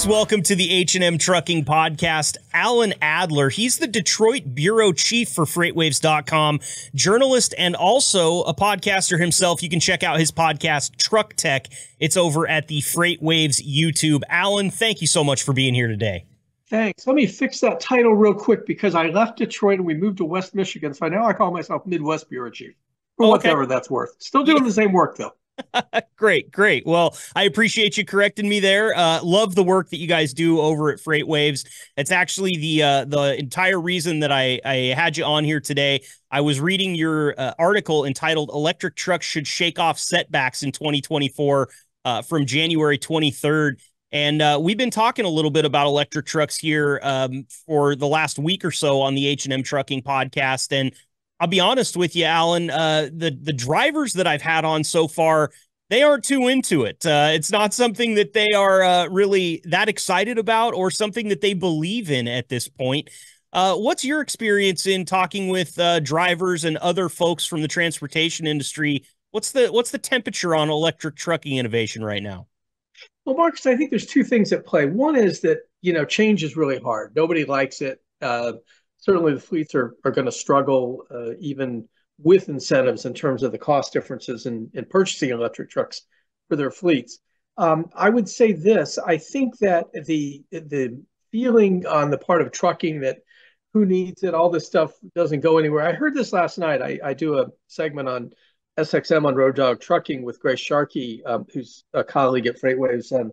Please welcome to the H&M Trucking Podcast, Alan Adler. He's the Detroit Bureau Chief for FreightWaves.com, journalist, and also a podcaster himself. You can check out his podcast, Truck Tech. It's over at the FreightWaves YouTube. Alan, thank you so much for being here today. Thanks. Let me fix that title real quick because I left Detroit and we moved to West Michigan, so now I call myself Midwest Bureau Chief, for whatever that's worth. Still doing the same work, though. Great, great. Well, I appreciate you correcting me there. Love the work that you guys do over at FreightWaves. It's actually the entire reason that I had you on here today. I was reading your article entitled "Electric Trucks Should Shake Off Setbacks in 2024" from January 23rd. And we've been talking a little bit about electric trucks here for the last week or so on the H&M Trucking Podcast. And I'll be honest with you, Alan, the drivers that I've had on so far, they aren't too into it. It's not something that they are really that excited about or something that they believe in at this point. What's your experience in talking with drivers and other folks from the transportation industry? What's the temperature on electric trucking innovation right now? Well, Marcus, I think there's two things at play. One is that, you know, change is really hard. Nobody likes it. Certainly the fleets are going to struggle even with incentives in terms of the cost differences in purchasing electric trucks for their fleets. I would say this, I think that the feeling on the part of trucking that who needs it, all this stuff doesn't go anywhere. I heard this last night. I do a segment on SXM on Road Dog Trucking with Grace Sharkey, who's a colleague at FreightWaves and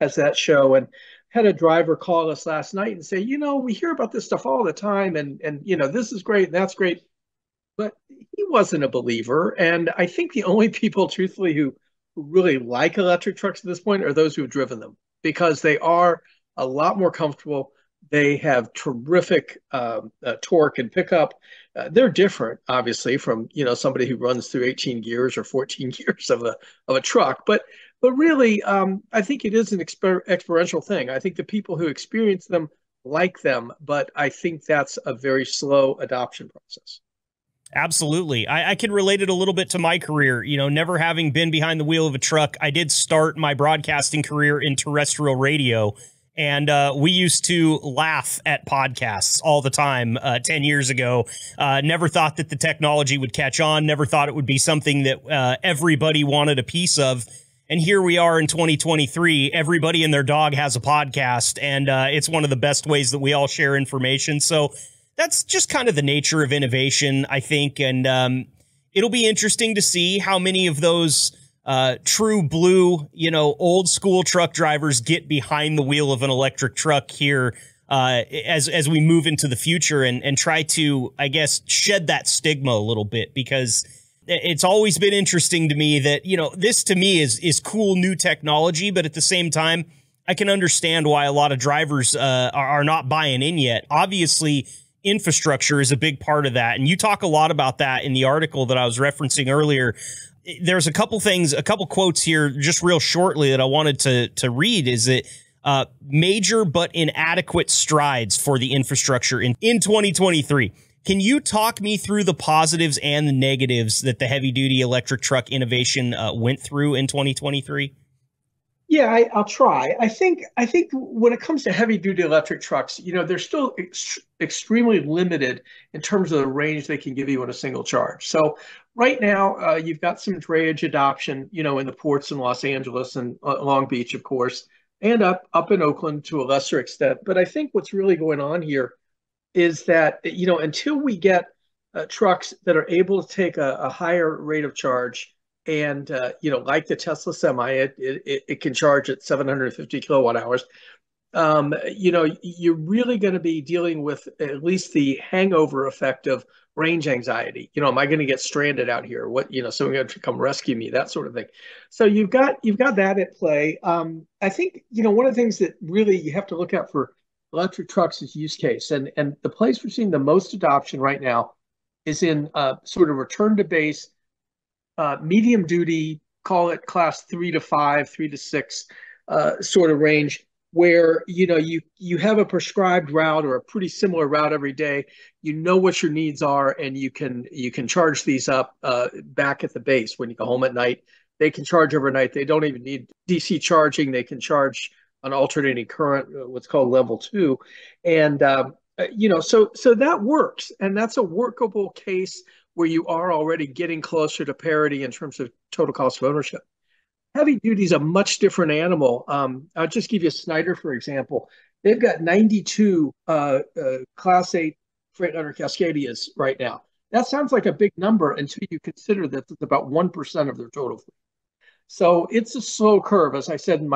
has that show. And had a driver call us last night and say, you know, we hear about this stuff all the time and you know, this is great and that's great, but he wasn't a believer. And I think the only people truthfully who really like electric trucks at this point are those who've driven them, because they are a lot more comfortable. They have terrific torque and pickup. They're different, obviously, from, you know, somebody who runs through 18 gears or 14 gears of a truck. But really, I think it is an experiential thing. I think the people who experience them like them, but I think that's a very slow adoption process. Absolutely. I can relate it a little bit to my career. You know, never having been behind the wheel of a truck, I did start my broadcasting career in terrestrial radio. And we used to laugh at podcasts all the time 10 years ago. Never thought that the technology would catch on. Never thought it would be something that everybody wanted a piece of. And here we are in 2023. Everybody and their dog has a podcast. And it's one of the best ways that we all share information. So that's just kind of the nature of innovation, I think. And it'll be interesting to see how many of those true blue, you know, old school truck drivers get behind the wheel of an electric truck here as we move into the future and try to, I guess, shed that stigma a little bit, because it's always been interesting to me that, you know, this to me is cool new technology. But at the same time, I can understand why a lot of drivers are not buying in yet. Obviously, infrastructure is a big part of that. And you talk a lot about that in the article that I was referencing earlier. There's a couple things, a couple quotes here just real shortly that I wanted to read. Is it major but inadequate strides for the infrastructure in 2023? Can you talk me through the positives and the negatives that the heavy duty electric truck innovation went through in 2023? Yeah, I'll try. I think when it comes to heavy duty electric trucks, you know, they're still extremely limited in terms of the range they can give you on a single charge. So right now, you've got some drayage adoption, you know, in the ports in Los Angeles and Long Beach, of course, and up in Oakland to a lesser extent. But I think what's really going on here is that, you know, until we get trucks that are able to take a higher rate of charge, and, you know, like the Tesla Semi, it can charge at 750 kilowatt hours. You know, you're really going to be dealing with at least the hangover effect of range anxiety. You know, am I going to get stranded out here? What, you know, someone going to come rescue me, that sort of thing. So you've got that at play. I think, you know, one of the things that really you have to look out for electric trucks is use case. And the place we're seeing the most adoption right now is in sort of return to base, medium duty, call it class 3 to 5, 3 to 6 sort of range, where, you know, you have a prescribed route or a pretty similar route every day. You know what your needs are, and you can charge these up back at the base when you go home at night. They can charge overnight. They don't even need DC charging. They can charge an alternating current, what's called level two. And, you know, so that works. And that's a workable case where you are already getting closer to parity in terms of total cost of ownership. Heavy duty is a much different animal. I'll just give you Schneider, for example. They've got 92 Class 8 Freightliner Cascadias right now. That sounds like a big number until you consider that it's about 1% of their total fleet. So it's a slow curve, as I said in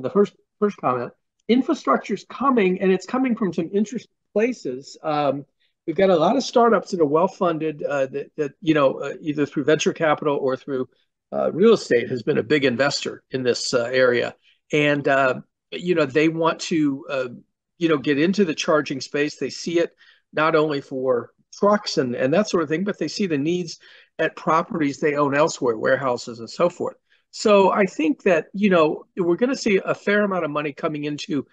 the first comment. Infrastructure is coming, and it's coming from some interesting places. We've got a lot of startups that are well-funded that you know, either through venture capital or through real estate has been a big investor in this area. And, you know, they want to, you know, get into the charging space. They see it not only for trucks and that sort of thing, but they see the needs at properties they own elsewhere, warehouses and so forth. So I think that, you know, we're going to see a fair amount of money coming into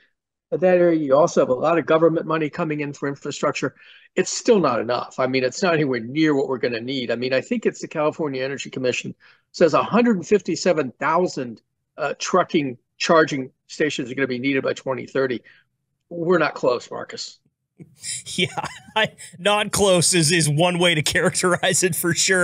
that area. You also have a lot of government money coming in for infrastructure. It's still not enough. I mean, it's not anywhere near what we're going to need. I mean, I think it's the California Energy Commission says 157,000 trucking charging stations are going to be needed by 2030. We're not close, Marcus. Yeah, not close is one way to characterize it for sure.